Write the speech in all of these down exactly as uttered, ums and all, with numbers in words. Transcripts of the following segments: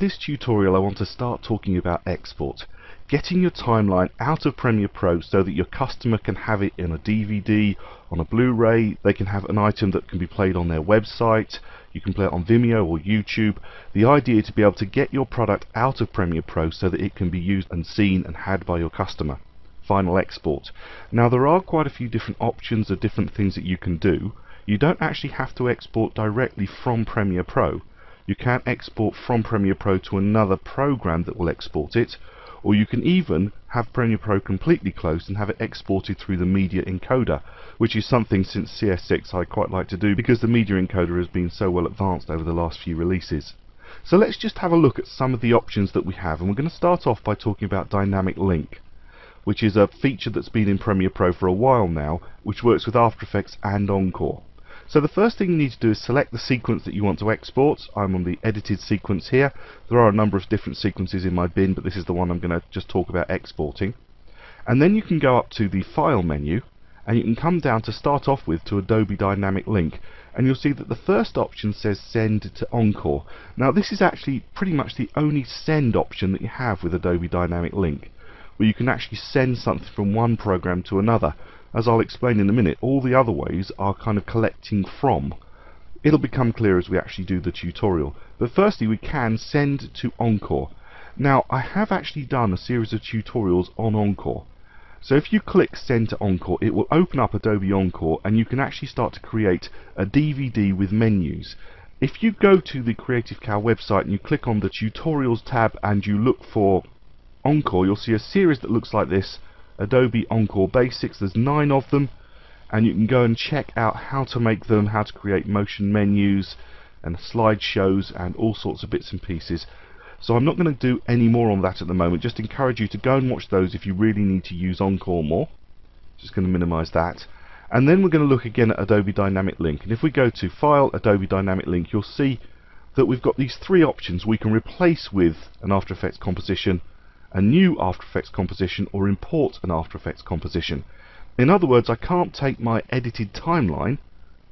In this tutorial I want to start talking about export, getting your timeline out of Premiere Pro so that your customer can have it in a D V D, on a Blu-ray, they can have an item that can be played on their website, you can play it on Vimeo or YouTube. The idea to be able to get your product out of Premiere Pro so that it can be used and seen and had by your customer. Final export. Now there are quite a few different options of different things that you can do. You don't actually have to export directly from Premiere Pro. You can export from Premiere Pro to another program that will export it, or you can even have Premiere Pro completely closed and have it exported through the Media Encoder, which is something since C S six I quite like to do because the Media Encoder has been so well advanced over the last few releases. So let's just have a look at some of the options that we have, and we're going to start off by talking about Dynamic Link, which is a feature that's been in Premiere Pro for a while now, which works with After Effects and Encore. So the first thing you need to do is select the sequence that you want to export. I'm on the edited sequence here. There are a number of different sequences in my bin, but this is the one I'm going to just talk about exporting. And then you can go up to the File menu, and you can come down to start off with to Adobe Dynamic Link. And you'll see that the first option says Send to Encore. Now this is actually pretty much the only send option that you have with Adobe Dynamic Link, where you can actually send something from one program to another. As I'll explain in a minute, all the other ways are kind of collecting from. It'll become clear as we actually do the tutorial. But firstly, we can send to Encore. Now, I have actually done a series of tutorials on Encore. So if you click Send to Encore, it will open up Adobe Encore, and you can actually start to create a D V D with menus. If you go to the Creative Cow website and you click on the Tutorials tab and you look for Encore, you'll see a series that looks like this. Adobe Encore Basics, there's nine of them, and you can go and check out how to make them, how to create motion menus and slideshows and all sorts of bits and pieces. So I'm not going to do any more on that at the moment, just encourage you to go and watch those if you really need to use Encore more. Just going to minimize that. And then we're going to look again at Adobe Dynamic Link, and if we go to File, Adobe Dynamic Link, you'll see that we've got these three options we can replace with an After Effects composition, a new After Effects composition, or import an After Effects composition. In other words, I can't take my edited timeline,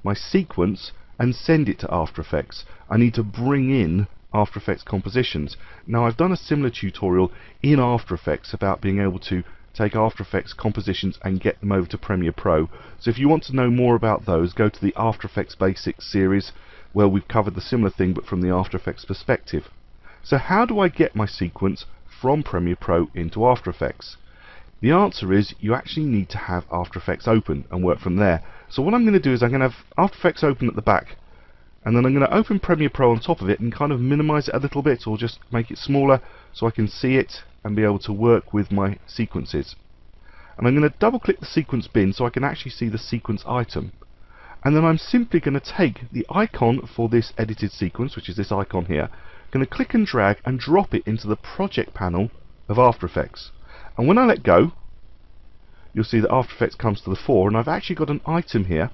my sequence, and send it to After Effects. I need to bring in After Effects compositions. Now I've done a similar tutorial in After Effects about being able to take After Effects compositions and get them over to Premiere Pro. So if you want to know more about those, go to the After Effects Basics series where we've covered the similar thing but from the After Effects perspective. So how do I get my sequence from Premiere Pro into After Effects? The answer is you actually need to have After Effects open and work from there. So what I'm going to do is I'm going to have After Effects open at the back, and then I'm going to open Premiere Pro on top of it and kind of minimize it a little bit or just make it smaller so I can see it and be able to work with my sequences. And I'm going to double click the sequence bin so I can actually see the sequence item. And then I'm simply going to take the icon for this edited sequence, which is this icon here, going to click and drag and drop it into the project panel of After Effects. And when I let go, you'll see that After Effects comes to the fore, and I've actually got an item here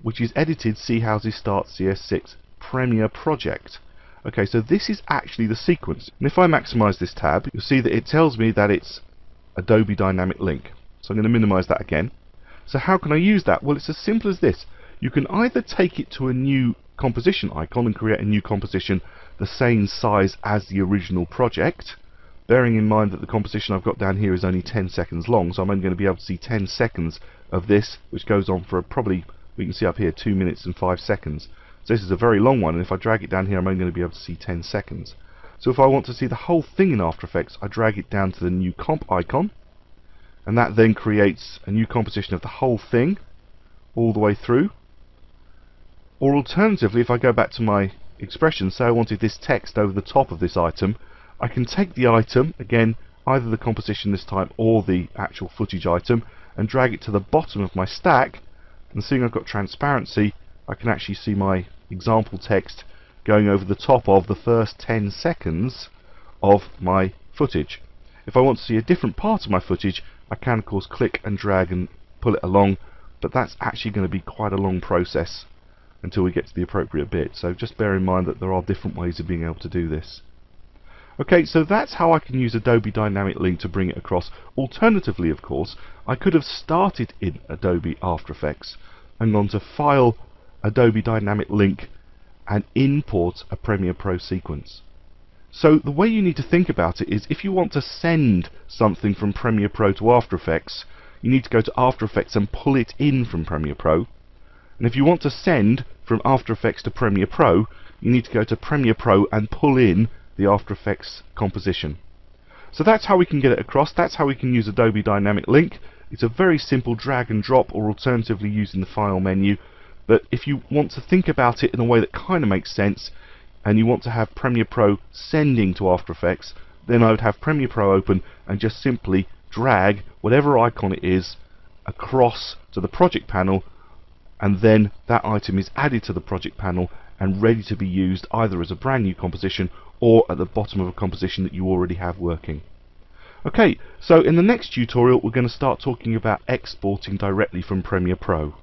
which is edited C Houses Start C S six Premiere Project. Okay, so this is actually the sequence. And if I maximize this tab, you'll see that it tells me that it's Adobe Dynamic Link. So I'm going to minimize that again. So how can I use that? Well, it's as simple as this. You can either take it to a new composition icon and create a new composition the same size as the original project, bearing in mind that the composition I've got down here is only ten seconds long, so I'm only going to be able to see ten seconds of this, which goes on for probably, we can see up here, two minutes and five seconds. So this is a very long one, and if I drag it down here I'm only going to be able to see ten seconds. So if I want to see the whole thing in After Effects, I drag it down to the new comp icon, and that then creates a new composition of the whole thing all the way through. Or alternatively, if I go back to my expression, say I wanted this text over the top of this item, I can take the item, again, either the composition this time or the actual footage item, and drag it to the bottom of my stack, and seeing I've got transparency, I can actually see my example text going over the top of the first ten seconds of my footage. If I want to see a different part of my footage, I can of course click and drag and pull it along, but that's actually going to be quite a long process until we get to the appropriate bit, so just bear in mind that there are different ways of being able to do this. Okay, so that's how I can use Adobe Dynamic Link to bring it across. Alternatively, of course, I could have started in Adobe After Effects and gone to File, Adobe Dynamic Link, and import a Premiere Pro sequence. So the way you need to think about it is, if you want to send something from Premiere Pro to After Effects, you need to go to After Effects and pull it in from Premiere Pro. And if you want to send from After Effects to Premiere Pro, you need to go to Premiere Pro and pull in the After Effects composition. So that's how we can get it across. That's how we can use Adobe Dynamic Link. It's a very simple drag and drop, or alternatively using the file menu. But if you want to think about it in a way that kind of makes sense, and you want to have Premiere Pro sending to After Effects, then I would have Premiere Pro open and just simply drag whatever icon it is across to the project panel, and then that item is added to the project panel and ready to be used either as a brand new composition or at the bottom of a composition that you already have working. Okay, so in the next tutorial we're going to start talking about exporting directly from Premiere Pro.